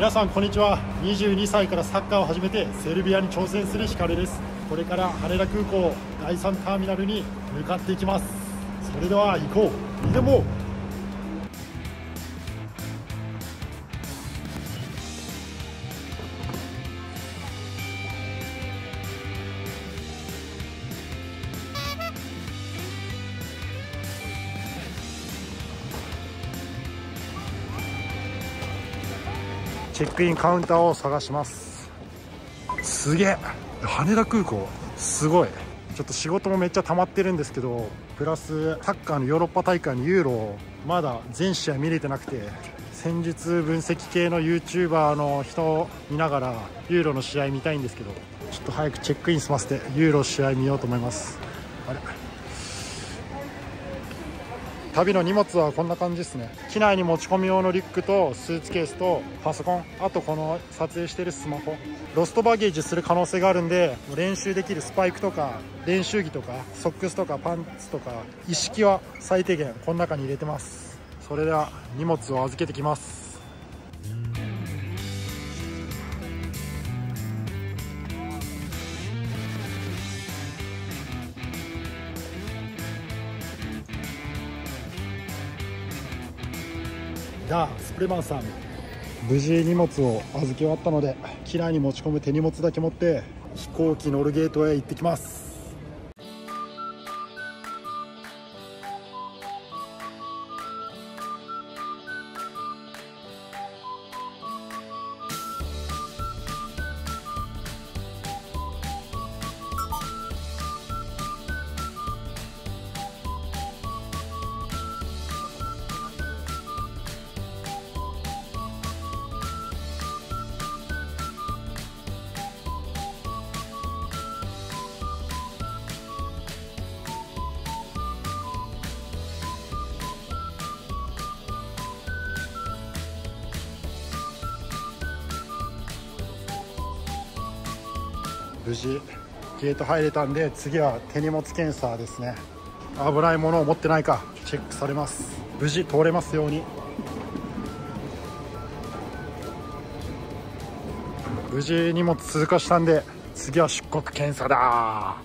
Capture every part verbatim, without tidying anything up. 皆さんこんにちは。にじゅうにさいからサッカーを始めてセルビアに挑戦するヒカルです。これから羽田空港だいさんターミナルに向かっていきます。それでは行こう。行ってもうチェックインカウンターを探します。すげえ、羽田空港すごい。ちょっと仕事もめっちゃ溜まってるんですけど、プラスサッカーのヨーロッパ大会のユーロをまだ全試合見れてなくて、戦術分析系の ユーチューバー の人を見ながらユーロの試合見たいんですけど、ちょっと早くチェックイン済ませてユーロ試合見ようと思います。あれ、旅の荷物はこんな感じですね。機内に持ち込み用のリュックとスーツケースとパソコン、あとこの撮影してるスマホ、ロストバゲージする可能性があるんで、練習できるスパイクとか練習着とかソックスとかパンツとか一式は最低限この中に入れてます。それでは荷物を預けてきます。スプレマンさん、無事荷物を預け終わったので、機内に持ち込む手荷物だけ持って飛行機乗るゲートへ行ってきます。無事ゲート入れたんで、次は手荷物検査ですね。危ないものを持ってないかチェックされます。無事通れますように。無事荷物通過したんで、次は出国検査だ。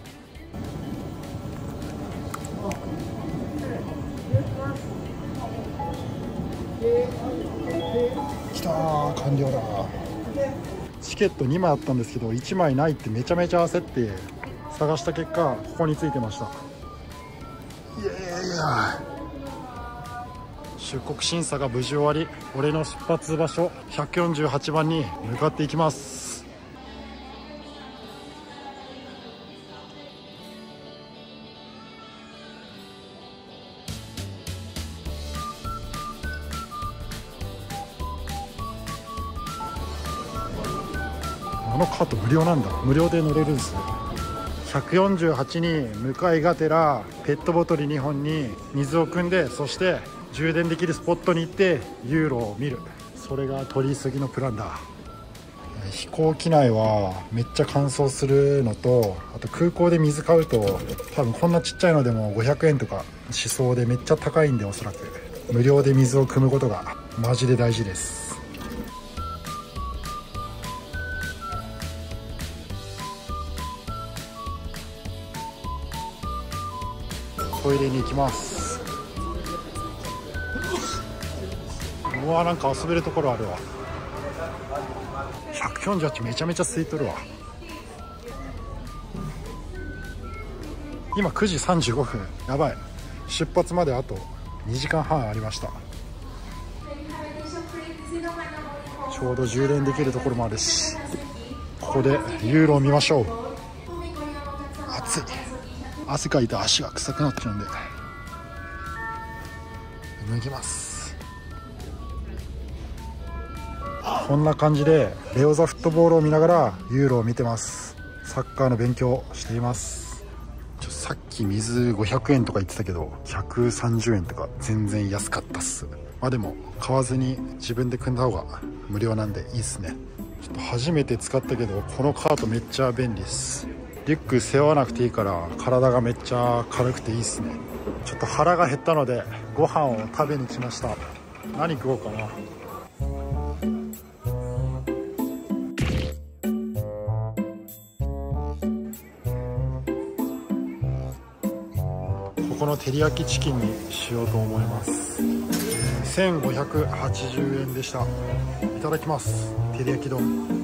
来たー、完了だ。チケットにまいあったんですけど、いちまいないってめちゃめちゃ焦って探した結果、ここについてました。いやいやいや、出国審査が無事終わり、俺の出発場所いちよんはちばんに向かっていきます。あのカート無料なんだ。無料で乗れるんですね。いちよんはちに向かいがてらペットボトルにほんに水を汲んで、そして充電できるスポットに行ってユーロを見る。それが取り急ぎのプランだ。飛行機内はめっちゃ乾燥するのと、あと空港で水買うと多分こんなちっちゃいのでもごひゃくえんとかしそうで、めっちゃ高いんで、おそらく無料で水を汲むことがマジで大事です。トイレに行きます。うわ、なんか遊べるところあるわ。いちよんはちめちゃめちゃ空いとるわ。今くじさんじゅうごふん、やばい。出発まであとにじかんはんありました。ちょうど充電できるところもあるし、ここでユーロを見ましょう。暑い、汗かいて足が臭くなってるんで脱ぎます。こんな感じでレオザフットボールを見ながらユーロを見てます。サッカーの勉強をしています。ちょさっき水ごひゃくえんとか言ってたけど、ひゃくさんじゅうえんとか全然安かったっす。まあでも買わずに自分で組んだ方が無料なんでいいっすね。ちょっと初めて使ったけど、このカートめっちゃ便利っす。リュック背負わなくていいから体がめっちゃ軽くていいっすね。ちょっと腹が減ったのでご飯を食べに来ました。何食おうかな。ここの照り焼きチキンにしようと思います。せんごひゃくはちじゅうえんでした。いただきます。照り焼き丼。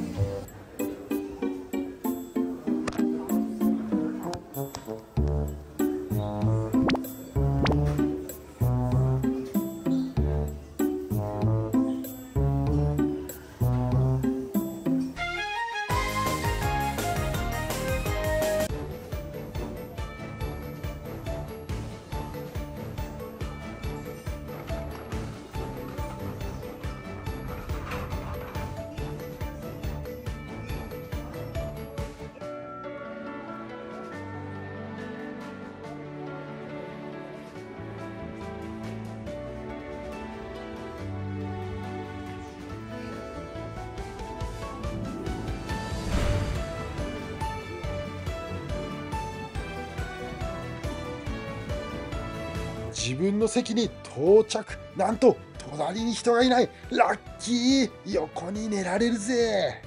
自分の席に到着。なんと隣に人がいない。ラッキー。横に寝られるぜ。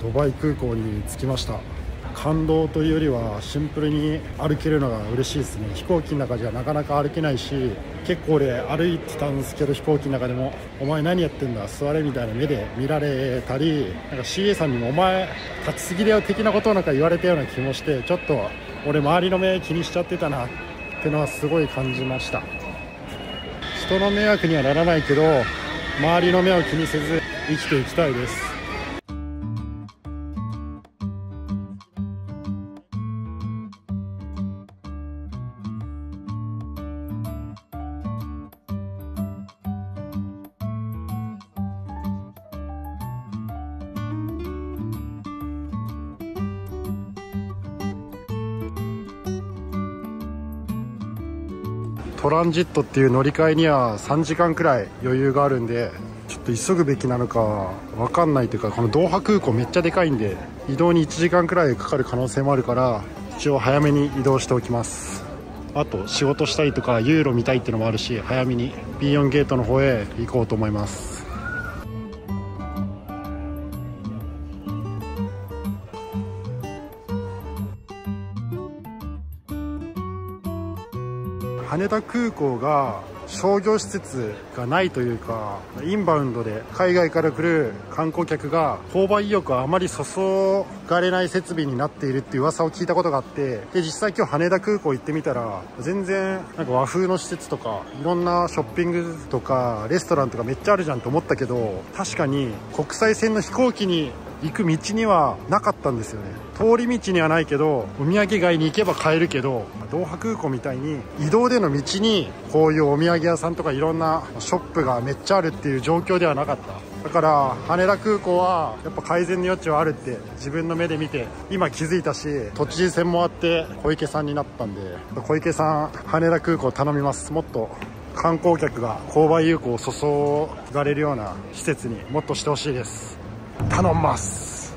ドバイ空港に着きました。感動というよりはシンプルに歩けるのが嬉しいですね。飛行機の中じゃなかなか歩けないし、結構俺歩いてたんですけど、飛行機の中でも「お前何やってんだ座れ」みたいな目で見られたり、なんか シーエー さんにも「お前立ちすぎだよ」的なことをなんか言われたような気もして、ちょっと俺周りの目気にしちゃってたなってのはすごい感じました。人の迷惑にはならないけど、周りの目を気にせず生きていきたいです。トランジットっていう乗り換えにはさんじかんくらい余裕があるんで、ちょっと急ぐべきなのか分かんないというか、このドーハ空港めっちゃでかいんで、移動にいちじかんくらいかかる可能性もあるから、一応早めに移動しておきます。あと仕事したいとかユーロ見たいってのもあるし、早めに ビーよん ゲートの方へ行こうと思います。羽田空港が商業施設がないというか、インバウンドで海外から来る観光客が購買意欲はあまり注がれない設備になっているっていう噂を聞いたことがあって、で実際今日羽田空港行ってみたら、全然なんか和風の施設とかいろんなショッピングとかレストランとかめっちゃあるじゃんと思ったけど、確かに国際線の飛行機に行く道にはなかったんですよね。通り道にはないけど、お土産街に行けば買えるけど、ドーハ空港みたいに移動での道にこういうお土産屋さんとかいろんなショップがめっちゃあるっていう状況ではなかった。だから羽田空港はやっぱ改善の余地はあるって自分の目で見て今気づいたし、都知事選もあって小池さんになったんで、小池さん羽田空港頼みます。もっと観光客が購買意欲を注がれるような施設にもっとしてほしいです。頼んます。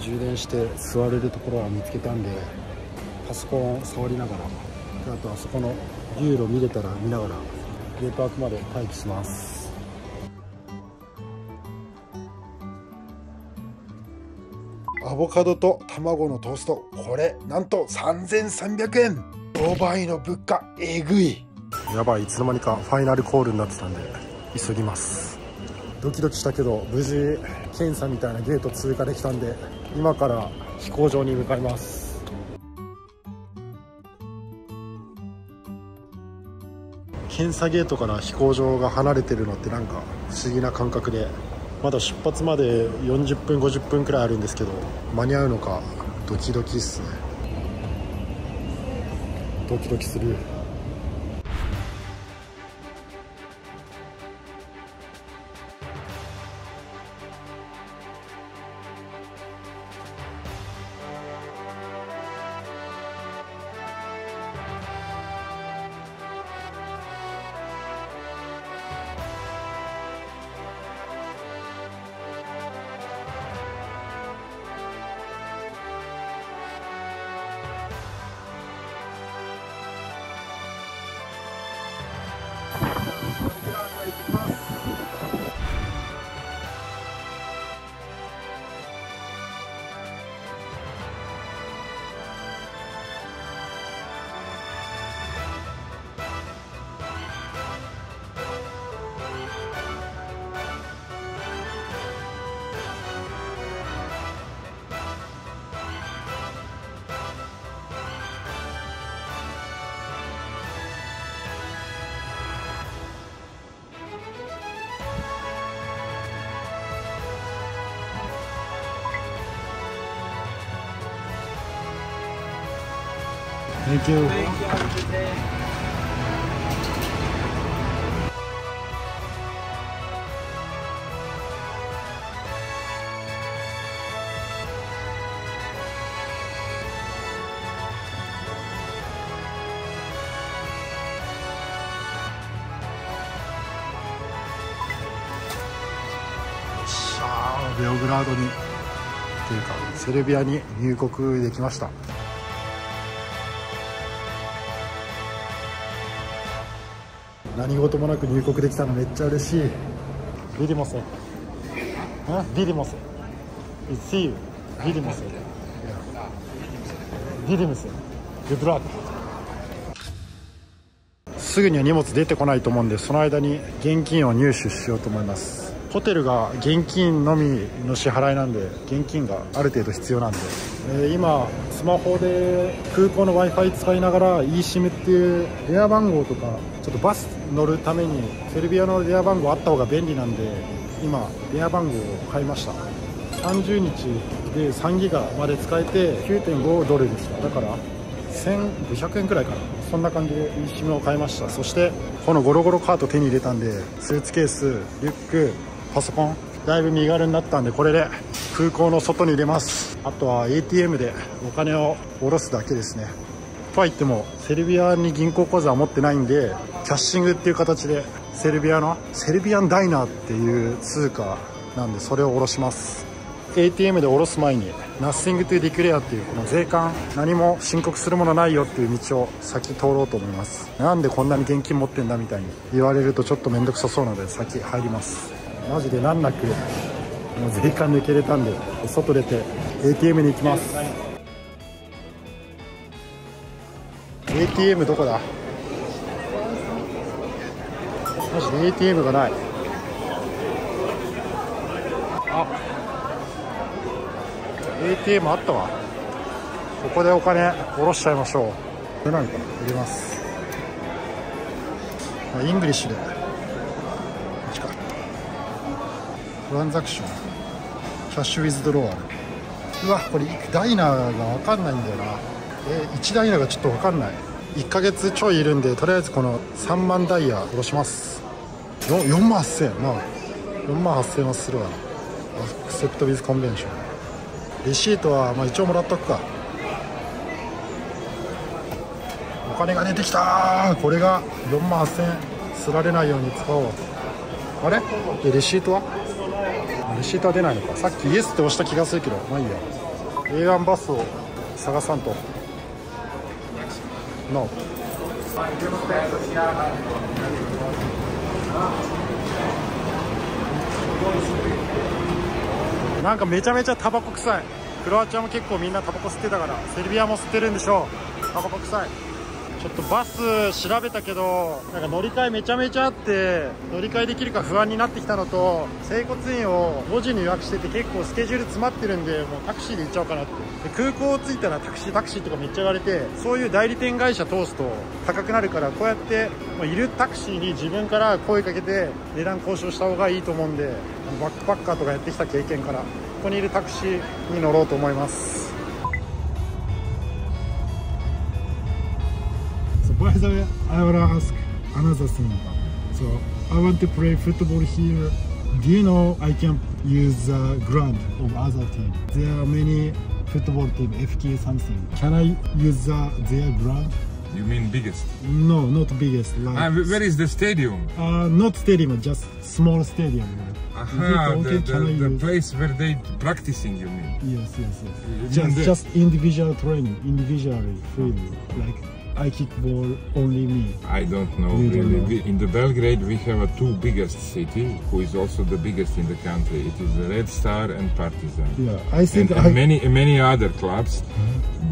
充電して座れるところは見つけたんで、パソコンを触りながら、あとあそこのユーロ見れたら見ながらゲート枠まで待機します。アボカドと卵のトースト、これなんとさんぜんさんびゃくえん。ドバイの物価えぐい。やばい、いつの間にかファイナルコールになってたんで急ぎます。ドキドキしたけど無事検査みたいなゲート通過できたんで、今から飛行場に向かいます。検査ゲートから飛行場が離れてるのってなんか不思議な感覚で、まだ出発までよんじゅっぷんごじゅっぷんくらいあるんですけど、間に合うのかドキドキっすね。ドキドキする。Thank you. Thank you. ベオグラードにというかセルビアに入国できました。何事もなく入国できたのめっちゃ嬉しい。ビディモス、あ、ビディモス、イツイユ、ビディモス、ビディモス、グッドラック。すぐには荷物出てこないと思うんで、その間に現金を入手しようと思います。ホテルが現金のみの支払いなんで、現金がある程度必要なんで、えー、今スマホで空港の ワイファイ 使いながら イーシム っていう電話番号とか、ちょっとバス乗るためにセルビアの電話番号あった方が便利なんで、今電話番号を買いました。さんじゅうにちでさんギガまで使えて きゅうてんごドルでした。だからせんごひゃくえんくらいかな。そんな感じで イーシム を買いました。そしてこのゴロゴロカート手に入れたんで、スーツケース、リュック、パソコン、だいぶ身軽になったんで、これで空港の外に出ます。あとは エーティーエム でお金を下ろすだけですね。とは言ってもセルビアに銀行口座は持ってないんで、キャッシングっていう形でセルビアのセルビアンダイナーっていう通貨なんで、それを下ろします。 エーティーエム で下ろす前にナッシングトゥディクレアっていうこの税関、何も申告するものないよっていう道を先通ろうと思います。なんでこんなに現金持ってんだみたいに言われるとちょっと面倒くさそうなので先入ります。マジで難なくもう税関抜けれたんで、外出て エーティーエム に行きます。 エーティーエム どこだ。マジで エーティーエム がない。あ、 エーティーエム あったわ。ここでお金下ろしちゃいましょう。これなのかな、入れます。イングリッシュでトランザクション、キャッシュウィズドローアル。うわ、これダイナーが分かんないんだよな。えいちダイナーがちょっと分かんない。いっかげつちょいいるんで、とりあえずこのさんまんダイヤ下ろします。よんまんはっせんえん、まあよんまんはっせんえんはするわ。アクセプトウィズコンベンション、レシートはまあ一応もらっとくか。お金が出てきたー。これがよんまんはっせんえんすられないように使おう。あれでレシートはレシートは出ないのか。さっきイエスって押した気がするけど、まあいいや。 エーワン バスを探さんと。 ノー。 なんかめちゃめちゃタバコ臭い。クロアチアも結構みんなタバコ吸ってたから、セルビアも吸ってるんでしょう。タバコ臭い。ちょっとバス調べたけど、なんか乗り換えめちゃめちゃあって、乗り換えできるか不安になってきたのと、整骨院をごじに予約してて結構スケジュール詰まってるんで、もうタクシーで行っちゃおうかなって。で空港着いたらタクシータクシーとかめっちゃ言われて、そういう代理店会社通すと高くなるから、こうやってもういるタクシーに自分から声かけて値段交渉した方がいいと思うんで、バックパッカーとかやってきた経験からここにいるタクシーに乗ろうと思います。By the way, I want to ask another thing. So I want to play football here. Do you know I can use the ground of other team? There are many football team, F K something. Can I use the, their ground? You mean biggest? No, not biggest. Like uh, where is the stadium? Uh, not stadium, just small stadium. Aha, okay? the, the, the place where they practicing, you mean? Yes, yes, yes. You just, mean just individual training, individually field, like. I kick ball only me. I don't know you really. Don't know. In the Belgrade we have a two biggest city, who is also the biggest in the country. It is the Red Star and Partizan. Yeah, I think and, I... and many many other clubs,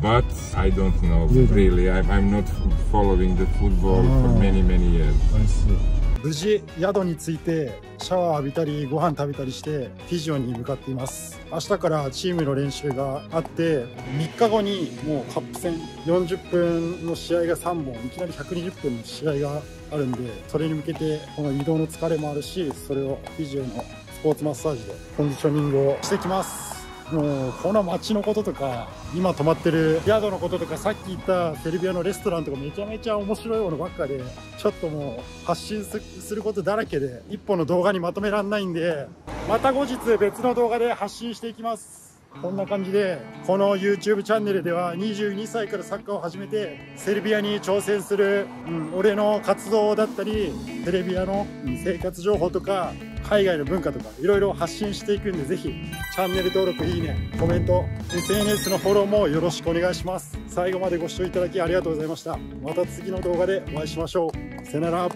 but I don't know you really. Don't. I'm I'm not following the football ah, for many many years. I see. 無事宿に着いてシャワー浴びたりご飯食べたりしてフィジオに向かっています。明日からチームの練習があって、みっかごにもうカップ戦よんじゅっぷんの試合がさんぼん、いきなりひゃくにじゅっぷんの試合があるんで、それに向けてこの移動の疲れもあるし、それをフィジオのスポーツマッサージでコンディショニングをしてきます。もうこの街のこととか今泊まってる宿のこととか、さっき言ったセルビアのレストランとかめちゃめちゃ面白いものばっかで、ちょっともう発信することだらけで一本の動画にまとめらんないんで、また後日別の動画で発信していきます。こんな感じでこの YouTube チャンネルではにじゅうにさいからサッカーを始めてセルビアに挑戦する、うん、俺の活動だったりセルビアの生活情報とか海外の文化とかいろいろ発信していくんで、ぜひチャンネル登録、いいね、コメント、 エスエヌエス のフォローもよろしくお願いします。最後までご視聴いただきありがとうございました。また次の動画でお会いしましょう。さよなら。